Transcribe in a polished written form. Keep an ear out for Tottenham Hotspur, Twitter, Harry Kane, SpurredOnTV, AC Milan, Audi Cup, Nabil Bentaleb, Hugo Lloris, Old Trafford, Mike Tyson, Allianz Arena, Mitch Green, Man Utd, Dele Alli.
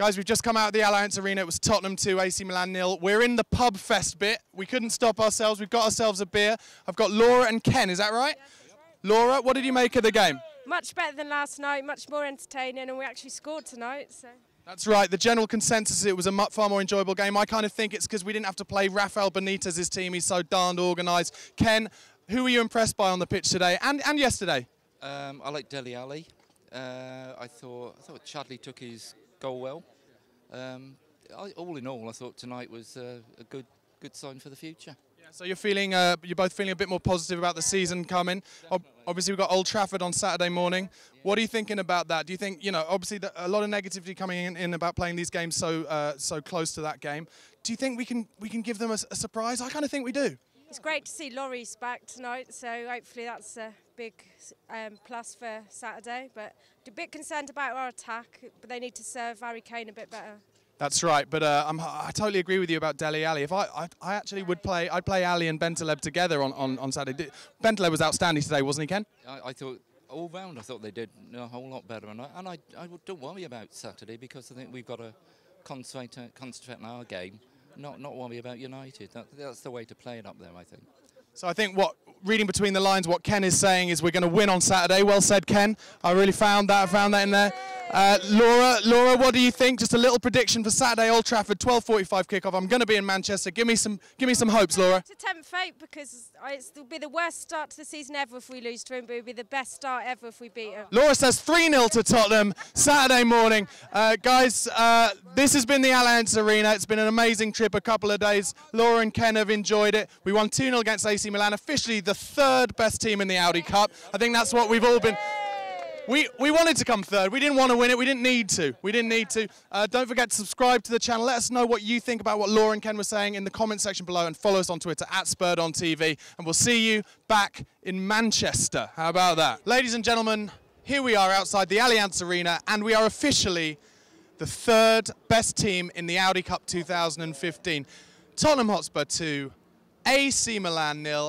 Guys, we've just come out of the Allianz Arena. It was Tottenham 2, AC Milan 0. We're in the pub fest bit. We couldn't stop ourselves. We've got ourselves a beer. I've got Laura and Ken, is that right? Yes. Laura, what did you make of the game? Much better than last night, much more entertaining, and we actually scored tonight. So. That's right. The general consensus is it was a far more enjoyable game. I kind of think it's because we didn't have to play Rafael Benitez's team. He's so darned organised. Ken, who were you impressed by on the pitch today and yesterday? I like Dele Alli. I thought Chadley took his goal well. All in all, I thought tonight was a good sign for the future. Yeah, so you're both feeling a bit more positive about the season coming. Obviously, we've got Old Trafford on Saturday morning. Yeah. What are you thinking about that? Do you think, you know, obviously a lot of negativity coming in about playing these games so close to that game. Do you think we can give them a surprise? I kind of think we do. It's great to see Lloris back tonight, so hopefully that's a big plus for Saturday. But a bit concerned about our attack, but they need to serve Harry Kane a bit better. That's right, but I totally agree with you about Dele Alli. If I actually would play, I'd play Alli and Bentaleb together on Saturday. Bentaleb was outstanding today, wasn't he, Ken? I thought all round, I thought they did a whole lot better, and I don't worry about Saturday because I think we've got to concentrate on our game. Not worry about United. That's the way to play it up there, I think. So I think reading between the lines, what Ken is saying is we're going to win on Saturday. Well said, Ken. I really found that in there. Laura, what do you think? Just a little prediction for Saturday, Old Trafford, 12:45 kickoff. I'm going to be in Manchester. Give me some hopes, Laura. To tempt fate because it'll be the worst start to the season ever if we lose to him, but it'll be the best start ever if we beat him. Laura says 3-0 to Tottenham Saturday morning. Guys, this has been the Allianz Arena. It's been an amazing trip, a couple of days. Laura and Ken have enjoyed it. We won 2-0 against AC Milan, officially the third best team in the Audi Cup. I think that's what we've all been... We wanted to come third. We didn't want to win it. We didn't need to. Don't forget to subscribe to the channel. Let us know what you think about what Laura and Ken were saying in the comment section below, and follow us on Twitter @SpurredOnTV. And we'll see you back in Manchester. How about that? Ladies and gentlemen, here we are outside the Allianz Arena, and we are officially the third best team in the Audi Cup 2015. Tottenham Hotspur 2, AC Milan 0,